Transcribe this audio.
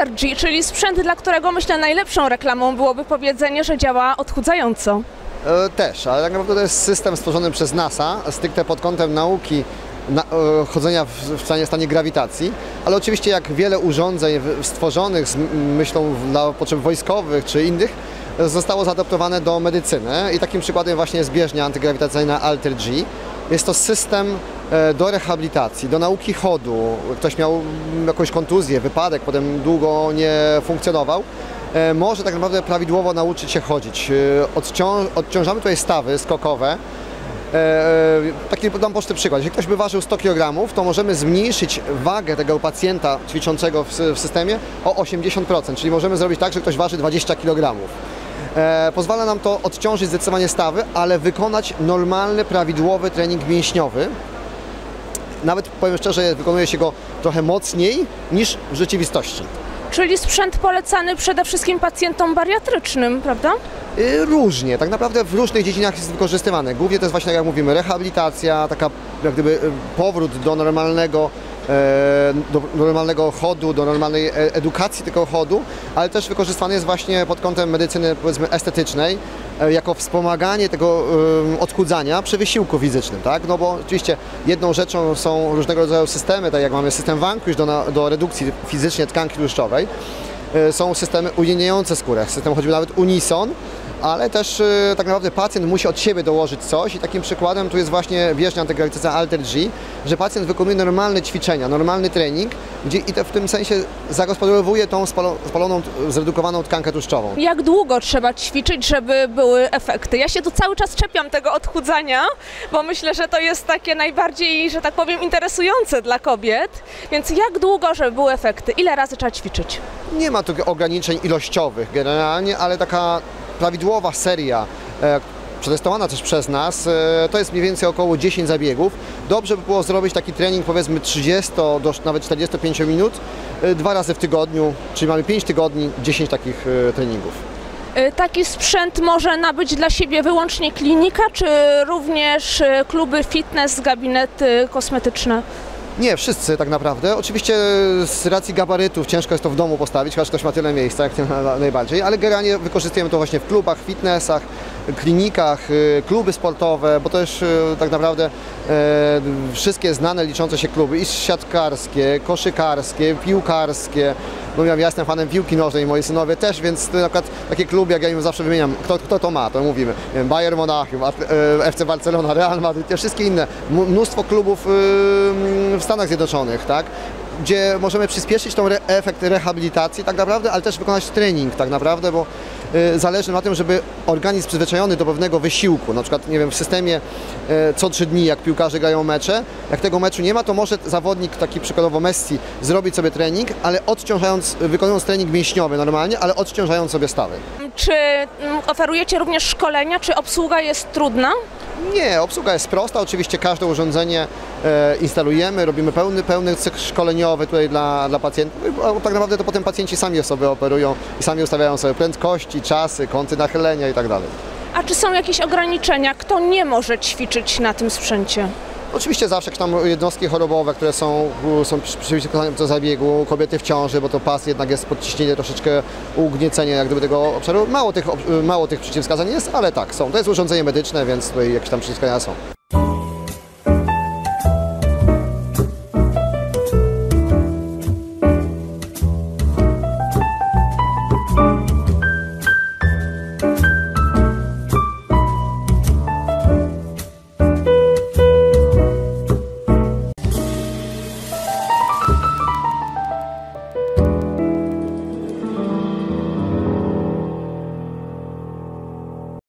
Alter-G, czyli sprzęt, dla którego myślę najlepszą reklamą byłoby powiedzenie, że działa odchudzająco. Też, ale tak naprawdę to jest system stworzony przez NASA, stricte pod kątem nauki chodzenia w stanie grawitacji, ale oczywiście jak wiele urządzeń stworzonych z myślą dla potrzeb wojskowych czy innych, zostało zaadaptowane do medycyny i takim przykładem właśnie jest bieżnia antygrawitacyjna Alter-G. Jest to system do rehabilitacji, do nauki chodu. Ktoś miał jakąś kontuzję, wypadek, potem długo nie funkcjonował. Może tak naprawdę prawidłowo nauczyć się chodzić. Odciążamy tutaj stawy skokowe. Taki podam prosty przykład. Jeśli ktoś by ważył 100 kg, to możemy zmniejszyć wagę tego pacjenta ćwiczącego w systemie o 80%, czyli możemy zrobić tak, że ktoś waży 20 kg. Pozwala nam to odciążyć zdecydowanie stawy, ale wykonać normalny, prawidłowy trening mięśniowy. Nawet powiem szczerze, wykonuje się go trochę mocniej niż w rzeczywistości. Czyli sprzęt polecany przede wszystkim pacjentom bariatrycznym, prawda? Różnie, tak naprawdę w różnych dziedzinach jest wykorzystywane. Głównie to jest właśnie, jak mówimy, rehabilitacja, taka jak gdyby powrót do normalnego chodu, do normalnej edukacji tego chodu, ale też wykorzystany jest właśnie pod kątem medycyny, powiedzmy, estetycznej, jako wspomaganie tego odchudzania przy wysiłku fizycznym, tak? No bo oczywiście jedną rzeczą są różnego rodzaju systemy, tak jak mamy system Vanquish do redukcji fizycznie tkanki tłuszczowej, są systemy ujemniające skórę, system choćby nawet Unison, ale też tak naprawdę pacjent musi od siebie dołożyć coś i takim przykładem tu jest właśnie bieżnia antygrawitacyjna Alter-G, że pacjent wykonuje normalne ćwiczenia, normalny trening, gdzie i w tym sensie zagospodarowuje tą spaloną, zredukowaną tkankę tłuszczową. Jak długo trzeba ćwiczyć, żeby były efekty? Ja się tu cały czas czepiam tego odchudzania, bo myślę, że to jest takie najbardziej, że tak powiem, interesujące dla kobiet, więc jak długo, żeby były efekty? Ile razy trzeba ćwiczyć? Nie ma tu ograniczeń ilościowych generalnie, ale taka prawidłowa seria, przetestowana też przez nas, to jest mniej więcej około 10 zabiegów. Dobrze by było zrobić taki trening, powiedzmy 30 do nawet 45 minut, 2 razy w tygodniu, czyli mamy 5 tygodni, 10 takich treningów. Taki sprzęt może nabyć dla siebie wyłącznie klinika, czy również kluby fitness, gabinety kosmetyczne? Nie, wszyscy tak naprawdę. Oczywiście z racji gabarytów ciężko jest to w domu postawić, chociaż ktoś ma tyle miejsca, jak najbardziej, ale generalnie wykorzystujemy to właśnie w klubach, fitnessach, klinikach, kluby sportowe, bo też tak naprawdę wszystkie znane, liczące się kluby, i siatkarskie, koszykarskie, piłkarskie. No ja jestem fanem piłki nożnej, moi synowie też, więc na przykład takie kluby, jak ja im zawsze wymieniam, kto to ma, to mówimy, Bayern Monachium, FC Barcelona, Real Madrid, te wszystkie inne, mnóstwo klubów w Stanach Zjednoczonych, tak? Gdzie możemy przyspieszyć ten efekt rehabilitacji tak naprawdę, ale też wykonać trening tak naprawdę, bo zależy na tym, żeby organizm przyzwyczajony do pewnego wysiłku, na przykład nie wiem, w systemie co 3 dni, jak piłkarze grają mecze, jak tego meczu nie ma, to może zawodnik taki przykładowo Messi zrobić sobie trening, ale wykonując trening mięśniowy normalnie, ale odciążając sobie stawy. Czy oferujecie również szkolenia, czy obsługa jest trudna? Nie, obsługa jest prosta, oczywiście każde urządzenie instalujemy, robimy pełny cykl szkoleniowy tutaj dla pacjentów. Tak naprawdę to potem pacjenci sami sobie operują i sami ustawiają sobie prędkości, czasy, kąty nachylenia itd. A czy są jakieś ograniczenia? Kto nie może ćwiczyć na tym sprzęcie? Oczywiście zawsze tam jednostki chorobowe, które są przyjęte do zabiegu, kobiety w ciąży, bo to pas jednak jest podciśnienie, troszeczkę ugniecenie jak gdyby tego obszaru. Mało tych przeciwwskazań jest, ale tak, są. To jest urządzenie medyczne, więc tutaj jakieś tam przeciwwskazania są.